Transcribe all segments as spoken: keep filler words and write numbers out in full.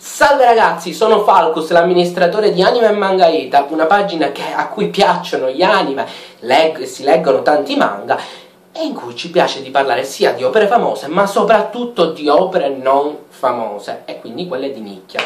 Salve ragazzi, sono Falcus, l'amministratore di Anime e Manga Ita, una pagina che, a cui piacciono gli anime, leg si leggono tanti manga e in cui ci piace di parlare sia di opere famose ma soprattutto di opere non famose e quindi quelle di nicchia.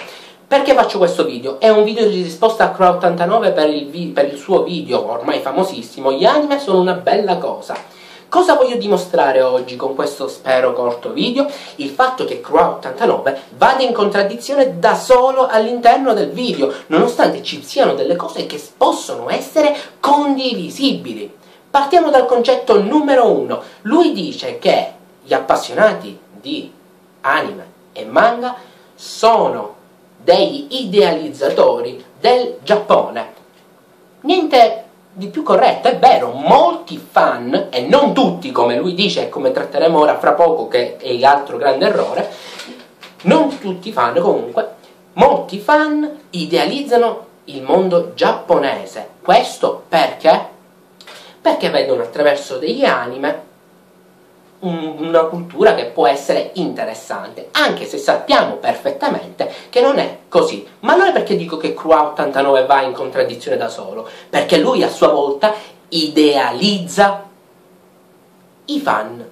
Perché faccio questo video? È un video di risposta a Croix ottantanove per il, per il suo video ormai famosissimo "Gli anime sono una bella cosa". Cosa voglio dimostrare oggi con questo, spero, corto video? Il fatto che Croix ottantanove vada in contraddizione da solo all'interno del video, nonostante ci siano delle cose che possono essere condivisibili. Partiamo dal concetto numero uno. Lui dice che gli appassionati di anime e manga sono degli idealizzatori del Giappone. Niente di più corretto, è vero, molti fan, e non tutti come lui dice e come tratteremo ora fra poco, che è l'altro grande errore, non tutti i fan comunque, molti fan idealizzano il mondo giapponese. Questo perché? Perché vedono attraverso degli anime una cultura che può essere interessante, anche se sappiamo perfettamente che non è così. Ma allora perché dico che Croix ottantanove va in contraddizione da solo? Perché lui a sua volta idealizza i fan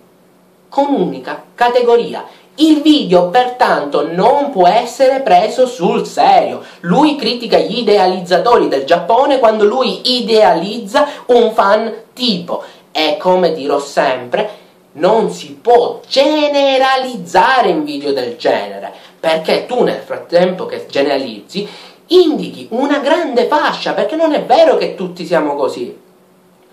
con un'unica categoria. Il video pertanto non può essere preso sul serio. Lui critica gli idealizzatori del Giappone quando lui idealizza un fan tipo, e come dirò sempre, non si può generalizzare in video del genere, perché tu nel frattempo che generalizzi indichi una grande fascia, perché non è vero che tutti siamo così,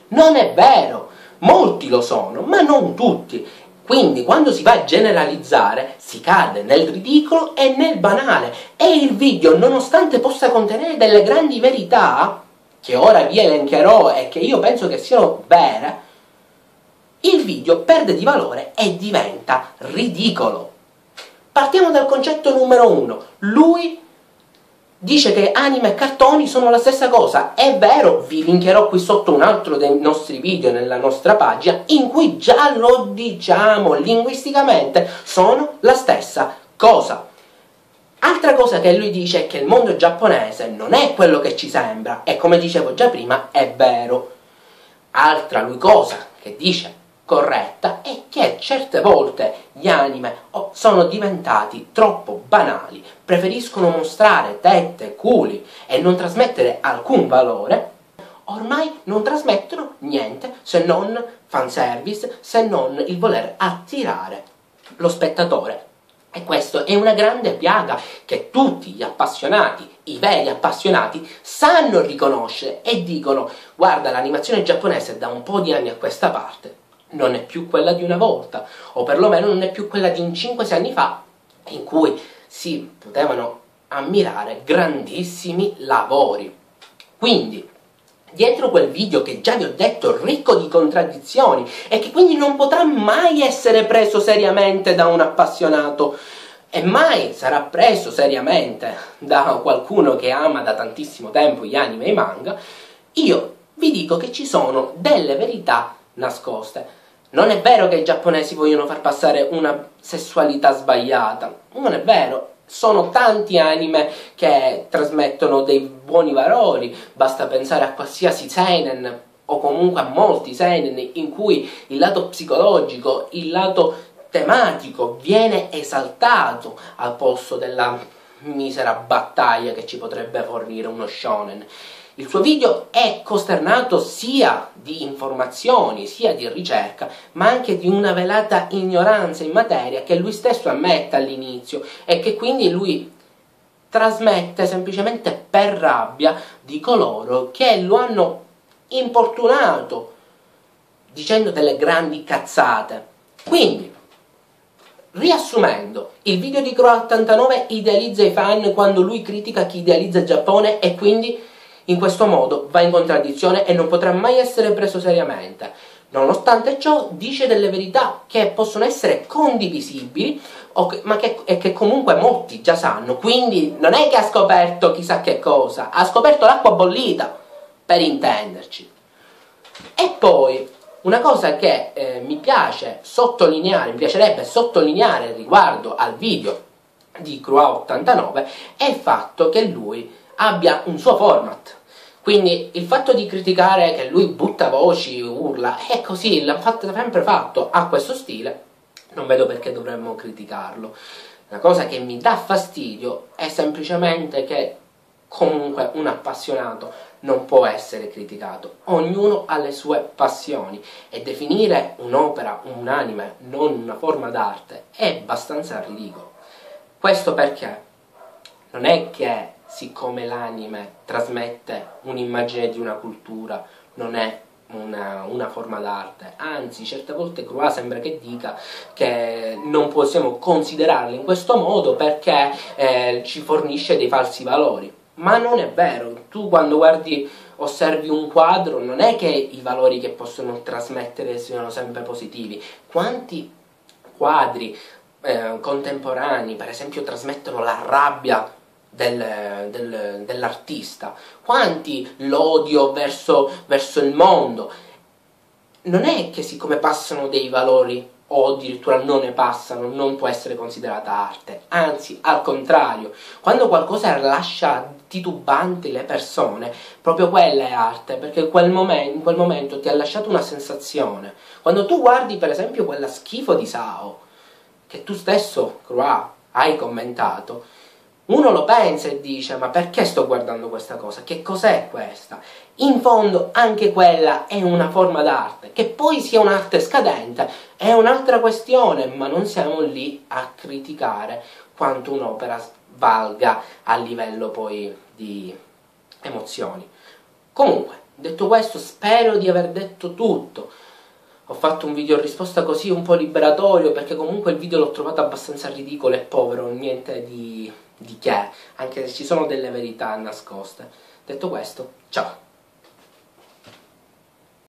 non è vero, molti lo sono ma non tutti. Quindi quando si va a generalizzare si cade nel ridicolo e nel banale, e il video, nonostante possa contenere delle grandi verità che ora vi elencherò e che io penso che siano vere, il video perde di valore e diventa ridicolo. Partiamo dal concetto numero uno. Lui dice che anime e cartoni sono la stessa cosa. È vero, vi linkerò qui sotto un altro dei nostri video nella nostra pagina in cui già lo diciamo, linguisticamente sono la stessa cosa. Altra cosa che lui dice è che il mondo giapponese non è quello che ci sembra, e come dicevo già prima è vero. Altra lui cosa che dice corretta è che certe volte gli anime sono diventati troppo banali, preferiscono mostrare tette, culi e non trasmettere alcun valore. Ormai non trasmettono niente se non fanservice, se non il voler attirare lo spettatore, e questa è una grande piaga che tutti gli appassionati, i veri appassionati, sanno riconoscere e dicono: guarda, l'animazione giapponese da un po' di anni a questa parte non è più quella di una volta, o perlomeno non è più quella di cinque sei anni fa, in cui si potevano ammirare grandissimi lavori. Quindi dietro quel video, che già vi ho detto ricco di contraddizioni e che quindi non potrà mai essere preso seriamente da un appassionato, e mai sarà preso seriamente da qualcuno che ama da tantissimo tempo gli anime e i manga, io vi dico che ci sono delle verità nascoste. Non è vero che i giapponesi vogliono far passare una sessualità sbagliata, non è vero. Sono tanti anime che trasmettono dei buoni valori, basta pensare a qualsiasi seinen o comunque a molti seinen in cui il lato psicologico, il lato tematico viene esaltato al posto della misera battaglia che ci potrebbe fornire uno shonen. Il suo video è costernato sia di informazioni, sia di ricerca, ma anche di una velata ignoranza in materia che lui stesso ammette all'inizio, e che quindi lui trasmette semplicemente per rabbia di coloro che lo hanno importunato dicendo delle grandi cazzate. Quindi, riassumendo, il video di Croix ottantanove idealizza i fan quando lui critica chi idealizza il Giappone, e quindi in questo modo va in contraddizione e non potrà mai essere preso seriamente. Nonostante ciò dice delle verità che possono essere condivisibili o che, ma che, e che comunque molti già sanno, quindi non è che ha scoperto chissà che cosa, ha scoperto l'acqua bollita, per intenderci. E poi una cosa che eh, mi piace sottolineare, mi piacerebbe sottolineare riguardo al video di Croix ottantanove è il fatto che lui abbia un suo format. Quindi il fatto di criticare che lui butta voci, urla, è così, l'ha sempre fatto, ha questo stile, non vedo perché dovremmo criticarlo. La cosa che mi dà fastidio è semplicemente che comunque un appassionato non può essere criticato, ognuno ha le sue passioni e definire un'opera, un anime, non una forma d'arte è abbastanza ridicolo. Questo perché non è che siccome l'anime trasmette un'immagine di una cultura non è Una, una forma d'arte, anzi certe volte Croix sembra che dica che non possiamo considerarla in questo modo perché eh, ci fornisce dei falsi valori, ma non è vero. Tu quando guardi, osservi un quadro, non è che i valori che possono trasmettere siano sempre positivi. Quanti quadri eh, contemporanei per esempio trasmettono la rabbia Del, del, dell'artista, quanti l'odio verso, verso il mondo. Non è che siccome passano dei valori o addirittura non ne passano non può essere considerata arte, anzi al contrario, quando qualcosa lascia titubanti le persone, proprio quella è arte, perché quel in quel momento ti ha lasciato una sensazione. Quando tu guardi per esempio quella schifo di S A O che tu stesso, Croix, hai commentato, uno lo pensa e dice: ma perché sto guardando questa cosa? Che cos'è questa? In fondo anche quella è una forma d'arte, che poi sia un'arte scadente è un'altra questione, ma non siamo lì a criticare quanto un'opera valga a livello poi di emozioni. Comunque, detto questo, spero di aver detto tutto. Ho fatto un video risposta così un po' liberatorio, perché comunque il video l'ho trovato abbastanza ridicolo e povero, niente di... di che, anche se ci sono delle verità nascoste. Detto questo, ciao!